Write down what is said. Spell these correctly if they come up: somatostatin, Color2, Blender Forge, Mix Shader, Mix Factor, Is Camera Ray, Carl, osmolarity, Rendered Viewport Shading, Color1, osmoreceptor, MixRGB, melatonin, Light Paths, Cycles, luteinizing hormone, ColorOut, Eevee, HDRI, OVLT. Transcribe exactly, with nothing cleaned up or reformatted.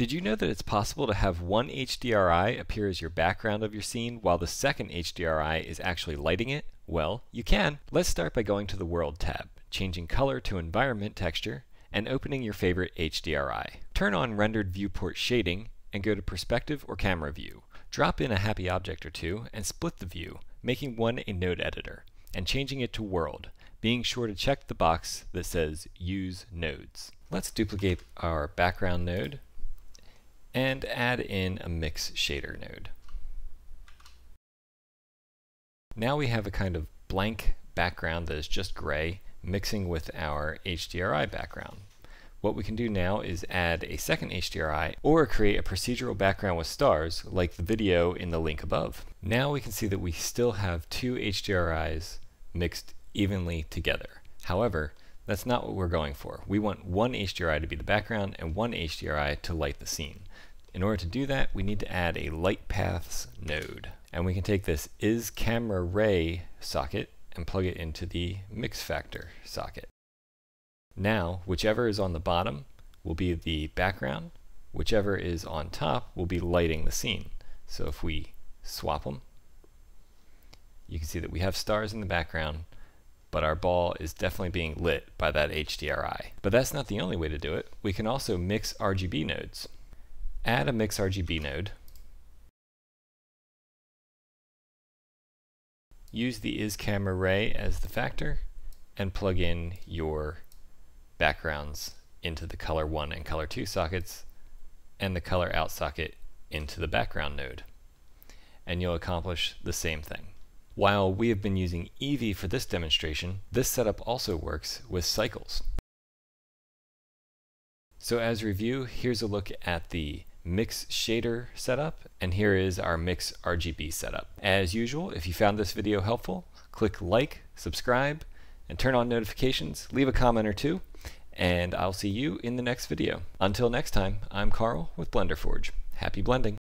Did you know that it's possible to have one H D R I appear as your background of your scene while the second H D R I is actually lighting it? Well, you can. Let's start by going to the World tab, changing Color to Environment Texture, and opening your favorite H D R I. Turn on Rendered Viewport Shading, and go to Perspective or Camera View. Drop in a happy object or two, and split the view, making one a node editor, and changing it to World, being sure to check the box that says Use Nodes. Let's duplicate our background node, and add in a Mix Shader node. Now we have a kind of blank background that is just gray, mixing with our H D R I background. What we can do now is add a second H D R I, or create a procedural background with stars, like the video in the link above. Now we can see that we still have two H D R Is mixed evenly together. However, that's not what we're going for. We want one H D R I to be the background and one H D R I to light the scene. In order to do that, we need to add a Light Paths node. And we can take this Is Camera Ray socket and plug it into the Mix Factor socket. Now, whichever is on the bottom will be the background, whichever is on top will be lighting the scene. So if we swap them, you can see that we have stars in the background, but our ball is definitely being lit by that H D R I. But that's not the only way to do it. We can also mix R G B nodes. Add a MixRGB node. Use the Is Camera Ray as the factor, and plug in your backgrounds into the Color one and Color two sockets, and the ColorOut socket into the background node. And you'll accomplish the same thing. While we have been using Eevee for this demonstration, this setup also works with Cycles. So as review, here's a look at the Mix Shader setup, and here is our Mix R G B setup. As usual, if you found this video helpful, click like, subscribe, and turn on notifications, leave a comment or two, and I'll see you in the next video. Until next time, I'm Carl with Blender Forge. Happy blending!